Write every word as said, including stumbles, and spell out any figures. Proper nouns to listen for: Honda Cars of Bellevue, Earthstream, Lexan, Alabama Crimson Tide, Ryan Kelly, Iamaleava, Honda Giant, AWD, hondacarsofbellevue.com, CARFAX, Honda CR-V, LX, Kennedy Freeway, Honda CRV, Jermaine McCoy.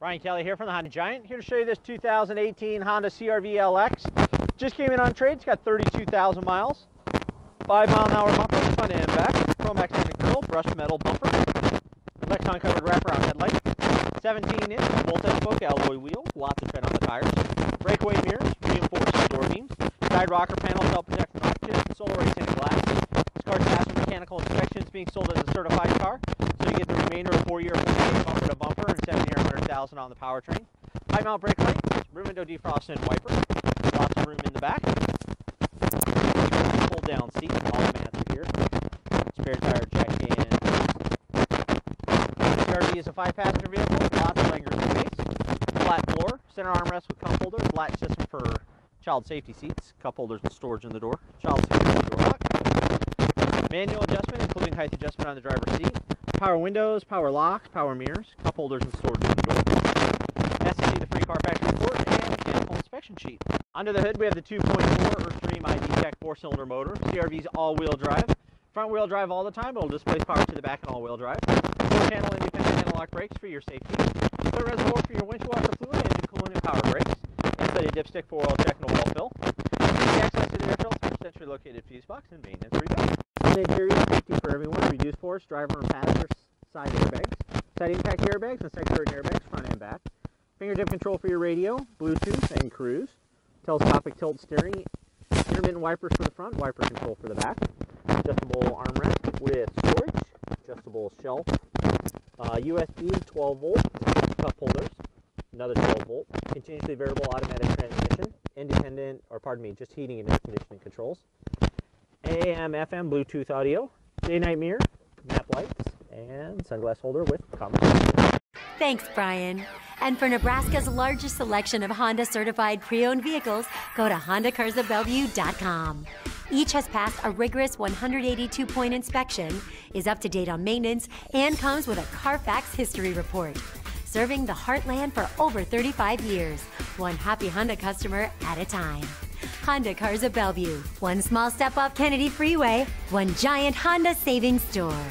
Ryan Kelly here from the Honda Giant, here to show you this two thousand eighteen Honda C R V L X. Just came in on trade. It's got thirty-two thousand miles, five mile an hour bumper, front and back, chrome accent grill, brushed metal bumper, Lexan covered wraparound headlights, seventeen inch multi-spoke alloy wheel, lots of tread on the tires, breakaway mirrors, reinforced door beams, side rocker panel, self-protection options, solar tinted glass. This car passed for mechanical inspection. It's being sold as a certified car, so you get the remainder of four year bumper to bumper and seven-year one hundred thousand on the powertrain. Five-mile brake lights, rear window defrosted wiper, lots of room in the back, fold-down seat, all mats are here, spare tire jack in. C R V is a five-passenger vehicle, lots of legroom space, flat floor, center armrest with cup holders, latch system for child safety seats, cup holders and storage in the door, child safety door lock, manual adjustment including height adjustment on the driver's seat, power windows, power locks, power mirrors, cup holders and storage in the door, S and D the free CARFAX report, and mechanical inspection sheet. Under the hood we have the two point four Earthstream I D Tech four-cylinder motor. C R V's all-wheel drive, front-wheel drive all the time, it'll displace power to the back and all-wheel drive, four-channel independent anti-lock brakes for your safety, foot reservoir for your windshield washer fluid, engine coolant and power brakes, a dipstick for oil check and a wall fill. Easy access to the air fills, centrally located fuse box, and maintenance rebuild. Safe area, safety for everyone, reduced force, driver and passenger side airbags, side impact airbags and secondary airbags, front and back. Fingertip control for your radio, Bluetooth and cruise. Telescopic tilt steering, intermittent wipers for the front, wiper control for the back. Adjustable armrest with storage, adjustable shelf, uh, U S B twelve volt cup holders. Another twelve volt, continuously variable automatic transmission, independent, or pardon me, just heating and air conditioning controls, A M F M Bluetooth audio, day-night mirror, map lights, and sunglass holder with common. Thanks, Brian. And for Nebraska's largest selection of Honda-certified pre-owned vehicles, go to honda cars of bellevue dot com. Each has passed a rigorous one hundred eighty-two point inspection, is up to date on maintenance, and comes with a CARFAX history report. Serving the heartland for over thirty-five years, one happy Honda customer at a time. Honda Cars of Bellevue, one small step off Kennedy Freeway, one giant Honda savings store.